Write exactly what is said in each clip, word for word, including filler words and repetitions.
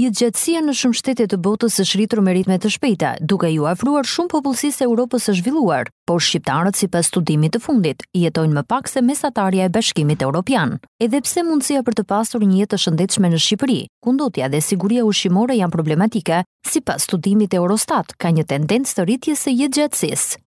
Jetësia në shumë shtete të botës është rritur me ritme të shpejta, duke ju afruar shumë popullsisë e Europës së zhvilluar, por shqiptarët sipas studimit të fundit jetojnë më pak se mesatarja e Bashkimit Evropian. Edhe pse mundësia për të pasur një jetë të shëndetshme në Shqipëri, kundotja dhe siguria ushqimore janë problematike, sipas studimit e Eurostat ka një tendencë të rritjes së jetëgjatësisë.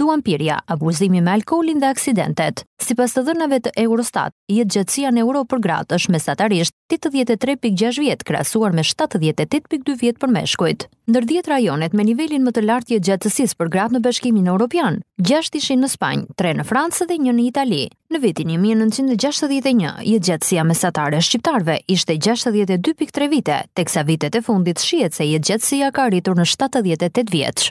duhanpirja, abuzimi me alkoolin dhe aksidentet. Sipas të dhënave të Eurostat, jetëgjatësia në Europë për gratë është mesatarisht tetëdhjetë e tre pikë gjashtë vjet krahasuar me shtatëdhjetë e tetë pikë dy vjet për meshkujt. Ndër dhjetë rajonet me nivelin më të lartë jetëgjatësisë për gratë në Bashkimin Evropian, gjashtë ishin në Spanjë, tre në Francë dhe një në Itali. Në vitin një mijë e nëntëqind e gjashtëdhjetë e një, jetëgjatësia mesatare e shqiptarëve ishte gjashtëdhjetë e dy pikë tre vite, teksa vitet e fundit shihet se jetëgjatësia ka arritur në shtatëdhjetë e tetë vjeç.